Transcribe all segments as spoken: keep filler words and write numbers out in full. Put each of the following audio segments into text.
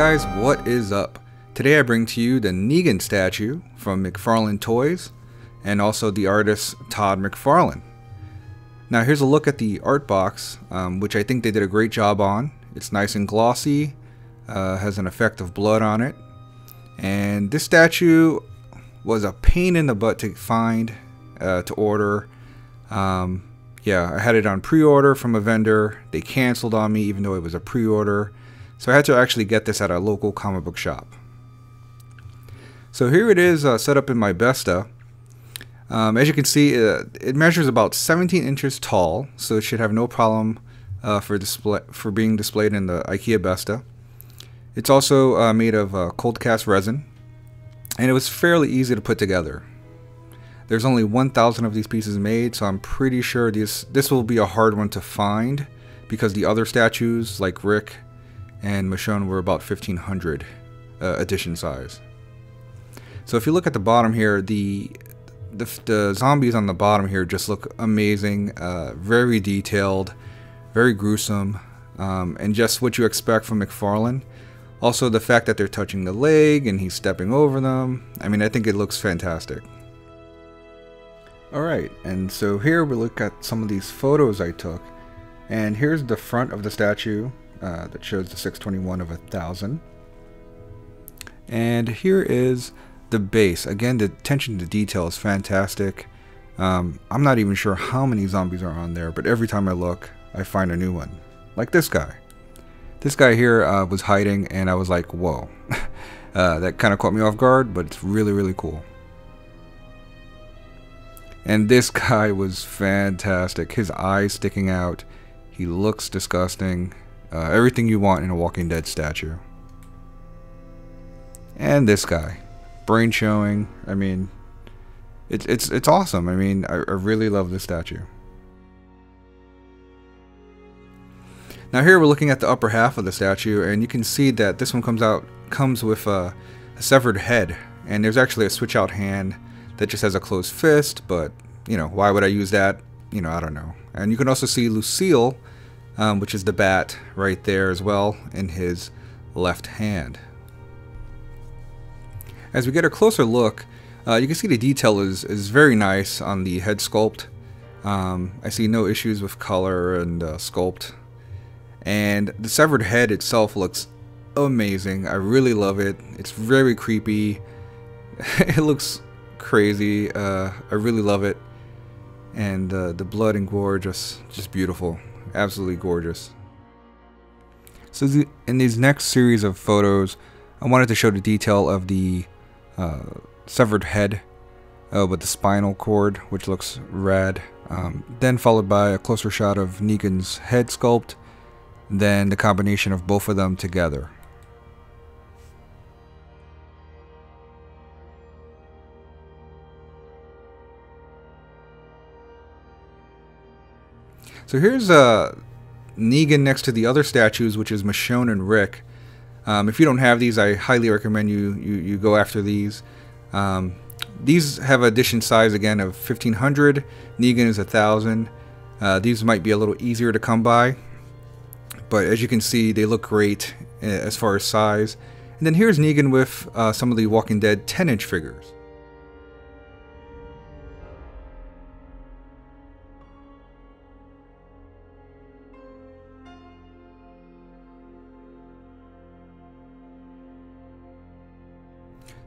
guys, what is up? Today I bring to you the Negan statue from McFarlane Toys and also the artist Todd McFarlane. Now here's a look at the art box, um, which I think they did a great job on. It's nice and glossy, uh, has an effect of blood on it. And this statue was a pain in the butt to find, uh, to order. Um, yeah, I had it on pre-order from a vendor. They canceled on me even though it was a pre-order. So I had to actually get this at a local comic book shop. So here it is, uh, set up in my Besta. Um, as you can see, uh, it measures about seventeen inches tall, so it should have no problem uh, for display for being displayed in the IKEA Besta. It's also uh, made of uh, cold cast resin, and it was fairly easy to put together. There's only one thousand of these pieces made, so I'm pretty sure this this will be a hard one to find because the other statues like Rick and Michonne were about fifteen hundred uh, edition size. So if you look at the bottom here, the the, the zombies on the bottom here just look amazing, uh, very detailed, very gruesome, um, and just what you expect from McFarlane. Also the fact that they're touching the leg and he's stepping over them, I mean, I think it looks fantastic. Alright, and so here we look at some of these photos I took, and here's the front of the statue. Uh, that shows the six twenty-one of a thousand, and here is the base. Again, the attention to detail is fantastic. um, I'm not even sure how many zombies are on there, but every time I look I find a new one, like this guy this guy here uh, was hiding, and I was like, whoa. Uh, that kind of caught me off guard, but it's really really cool. And this guy was fantastic, his eyes sticking out, he looks disgusting. Uh, everything you want in a Walking Dead statue. And this guy, brain showing. I mean, it's it's it's awesome. I mean, I, I really love this statue. Now here we're looking at the upper half of the statue, and you can see that this one comes out comes with a, a severed head, and there's actually a switch out hand that just has a closed fist. But you know, why would I use that? You know, I don't know. And you can also see Lucille, Um, which is the bat right there as well, in his left hand. As we get a closer look, uh, you can see the detail is, is very nice on the head sculpt. Um, I see no issues with color and uh, sculpt. And the severed head itself looks amazing. I really love it. It's very creepy. It looks crazy. Uh, I really love it. And uh, the blood and gore, just, just beautiful. Absolutely gorgeous. So the, in these next series of photos, I wanted to show the detail of the uh, severed head uh, with the spinal cord, which looks rad. Um, then followed by a closer shot of Negan's head sculpt, then the combination of both of them together. So here's uh, Negan next to the other statues, which is Michonne and Rick. Um, if you don't have these, I highly recommend you you, you go after these. Um, these have edition size again of fifteen hundred. Negan is one thousand. Uh, these might be a little easier to come by, but as you can see, they look great as far as size. And then here's Negan with uh, some of the Walking Dead ten inch figures.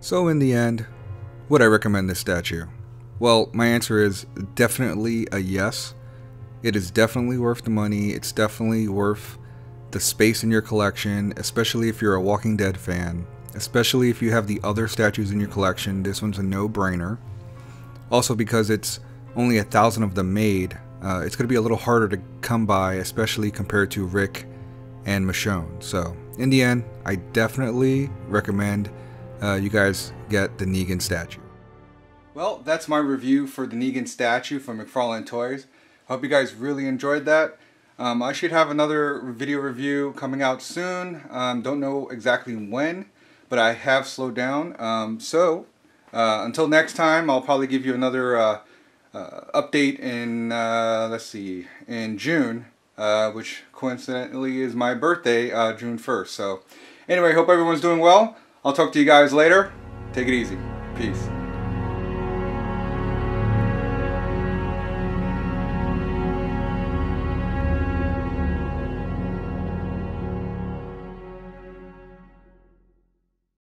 So in the end, would I recommend this statue? Well, my answer is definitely a yes. It is definitely worth the money. It's definitely worth the space in your collection, especially if you're a Walking Dead fan. Especially if you have the other statues in your collection, this one's a no-brainer. Also because it's only a thousand of them made, uh, it's going to be a little harder to come by, especially compared to Rick and Michonne. So in the end, I definitely recommend Uh, you guys get the Negan statue. Well, that's my review for the Negan statue from McFarlane Toys. Hope you guys really enjoyed that. Um, I should have another video review coming out soon. Um, don't know exactly when, but I have slowed down. Um, so uh, until next time, I'll probably give you another uh, uh, update in uh, let's see, in June, uh, which coincidentally is my birthday, uh, June first. So. Anyway, hope everyone's doing well. I'll talk to you guys later. Take it easy. Peace.